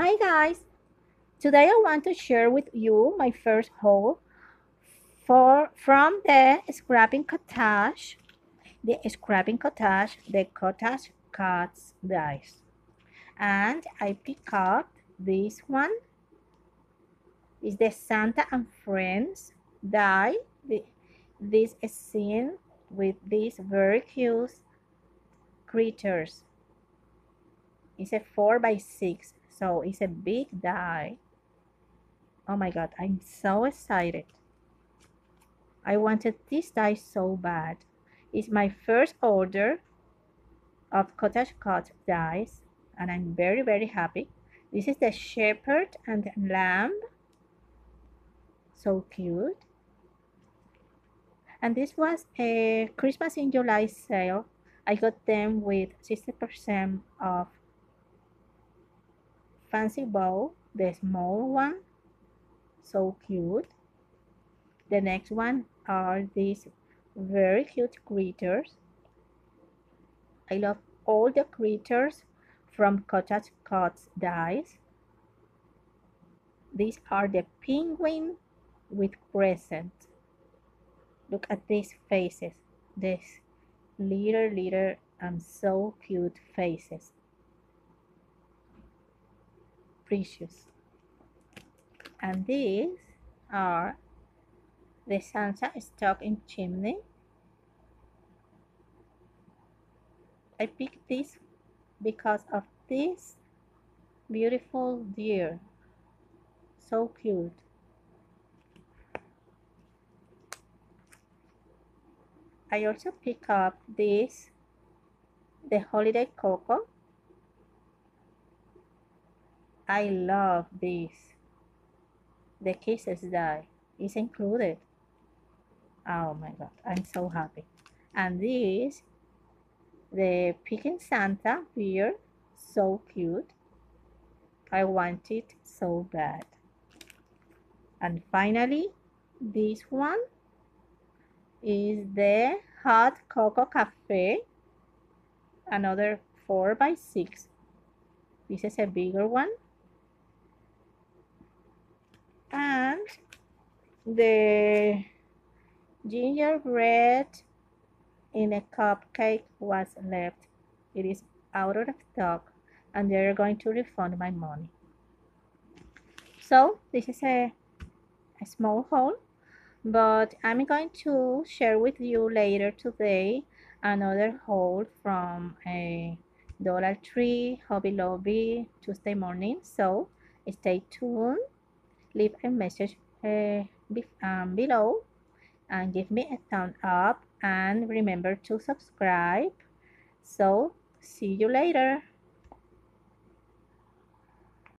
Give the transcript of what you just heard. Hi guys! Today I want to share with you my first haul from the Scrapping Cottage. The Scrapping Cottage, the Cottage Cuts, guys. And I pick up this one. It's the Santa and Friends die. This is seen with these very cute creatures. It's a 4x6, so it's a big die. Oh my god, I'm so excited. I wanted this die so bad. It's my first order of Cottage Cutz dies, and I'm very, very happy. This is the shepherd and the lamb. So cute. And this was a Christmas in July sale. I got them with 60% off. Fancy bow, the small one, so cute. The next one are these very cute creatures. I love all the creatures from Cottage Cutz dies. These are the penguin with presents. Look at these faces, these little and so cute faces. Precious. And these are the Santa stuck in chimney. I picked this because of this beautiful deer, so cute. I also pick up this, the holiday cocoa. I love this. The kisses die is included. Oh my god, I'm so happy. And this, the Picking Santa beer, so cute. I want it so bad. And finally, this one is the Hot Cocoa Cafe, another 4x6. This is a bigger one. And the gingerbread in a cupcake was left. It is out of stock, and they're going to refund my money. So this is a small haul, but I'm going to share with you later today another haul from a Dollar Tree, Hobby Lobby, Tuesday morning. So stay tuned. Leave a message below and give me a thumbs up, and remember to subscribe. So see you later.